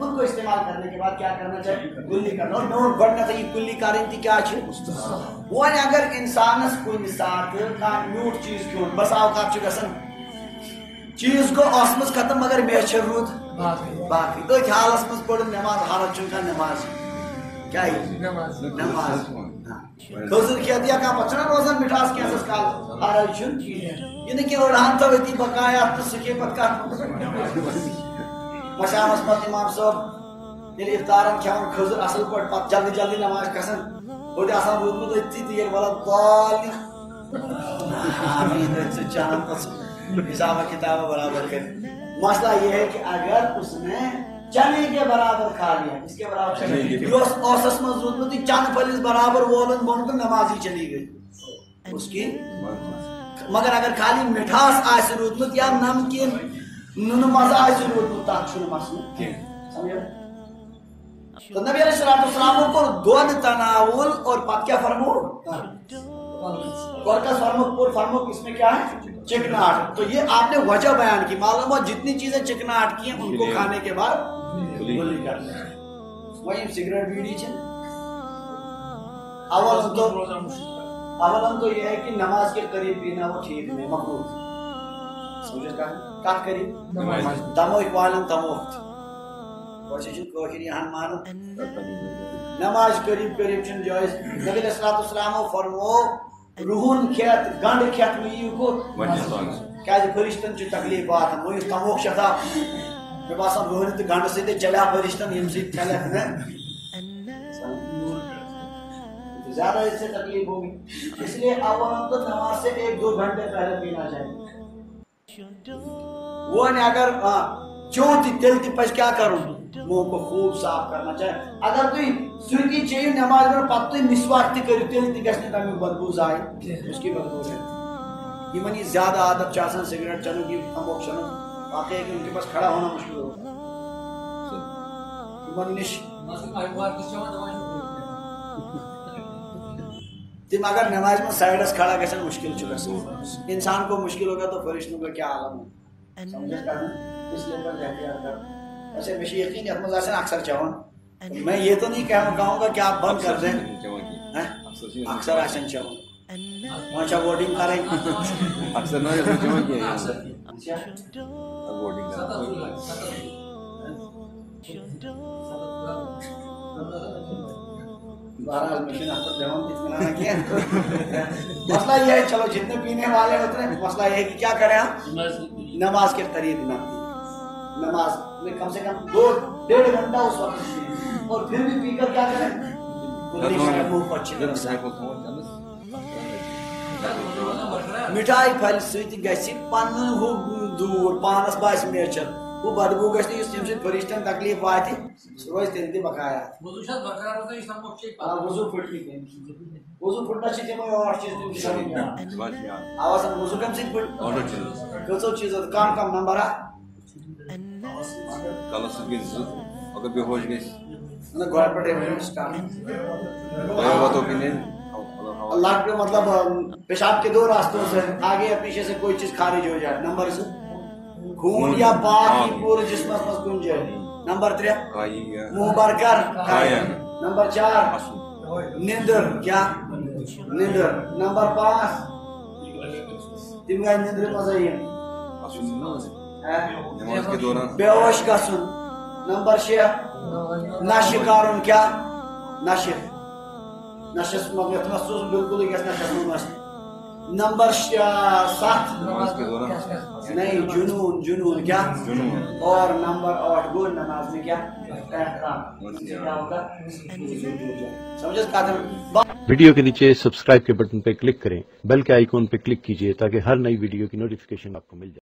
को इस्तेमाल करने के बाद क्या करना चाहिए? कुल्ली करना और नोट बढ़ना चाहिए। कुल्ली कारण थी क्या वो अगर इंसान न्यूट चीज क्यों बस औकात चीज गो अस खत्म मगर मे रूद बाकी तथ हालस मज पड़ नमाज हालत चुनका नमाज क्या नमाज नमाज रोजन क्या दिया का पचना रोजन मिठास के असस काल आरजुन की है यानी कि और हम तो इतनी बकाया तो सके पद का मशाम अस्मत इमाम साहब ये इफ्तारन क्या खजर असल पट पत जल्दी जल्दी नमाज कसन और आसान रूद में तो इतनी देर वाला बाल आमीन से जान पस हिसाब किताब बराबर कर। मसला ये है कि अगर उसने चने के बराबर खा लिया इसके बराबर चंद फलिस बराबर वोलन बोन तो नमाज ही चली गई उसकी। मगर अगर खाली मिठास आस रूदमुत या नमकीन नुन मजा आस रूदमुत तक शुरू मसला समझे तो नबी अलैहिस्सलाम को दोन तनावुल और पत क्या फरमो और का फरमुक इसमें क्या है चिकनाहट। तो ये आपने वजह बयान की मालूम हो जितनी चीजें चिकनाहट की हैं उनको खाने के बाद गुली करना है। वही सिगरेट बीड़ी चल अवलम तो ये है कि नमाज के करीब पीना वो ठीक नहीं मकरूह समझ का का करीब नमाज तमो इक्वालन तमो कोशिश कोशिश यहां मानो नमाज करीब करीब चन जायज। नबी अलैहिस्सलाम फरमो रुहन खेत गंड खेत में को क्या फरिश्तन ची तकलीफ बात मोह तमोक शता मे बसान रुहन तो गंड सत चलिया फरिश्तन यम ज्यादा इससे तकलीफ होगी इसलिए अवलम तो नमाज से 1-2 घंटे पहले पीना चाहिए। वो ने अगर चौथी तिल ती पे क्या करूँ मुँह को खूब साफ करना चाहिए। अगर तुम सुर्खी चाहिए नमाज में पत मिसवाक ती करो तिल ती गई तमें बदबू जाए उसकी बदबू रहती इवन ये ज्यादा आदत चाहन सिगरेट चनो की तमोक चनो वाकई है कि उनके पास खड़ा होना मुश्किल होगा तुम अगर नमाज में साइडस खड़ा गए मुश्किल चुके इंसान को मुश्किल होगा तो फरिश्तों का क्या आलम है समझ कर इसलिए वैसे मुझे यकीन है अपना जासन अक्सर चाहूँ मैं ये तो नहीं कहूँगा कि आप बंद कर दें अक्सर आसन चाहूँ अच्छा वोटिंग करें अक्सर ना जैसे चाहूँ कि अच्छा वोटिंग बारह मशीन आपको देवान कितना ना किया। मसला ये है चलो जितने पीने वाले होते हैं मसला ये है कि क्या करें हम नमाज के करीब ना नमाज में कम से कम 2-1.5 घंटा उस वक्त और फिर भी पीकर क्या करें मिठाई फल सूर पानस बास मेचर वो बदबू गई फरिश्तन तकलीफ वाति सो तेल बकाया वजू फुटनी चीज कम कम नंबर कलस गिज अगर बेहोश गई ना गोड़ पड़े में स्टार्ट दवा तो पीने अल्लाह के मतलब पेशाब के दो रास्तों से आगे या पीछे से कोई चीज खारिज हो जाए नंबर 1 खून या पाक की पूरे जिस्म में गुंज जाए नंबर 3 मुंह भर कर खाया नंबर 4 नींदर क्या नींदर नंबर 5 दिन का नींदर मजा ही है नमाज के दौरान बेहोश का सुन नंबर 6 नशे कारण क्या नशे नशे मतलब महसूस बिल्कुल ही ऐसा महसूस नंबर 7 नमाज के दौरान नहीं जुनून जुनून क्या जुनून और नंबर 8 गो नमाज में क्या समझ का। वीडियो के नीचे सब्सक्राइब के बटन पे क्लिक करें बेल के आइकॉन पे क्लिक कीजिए ताकि हर नई वीडियो की नोटिफिकेशन आपको मिल जाए।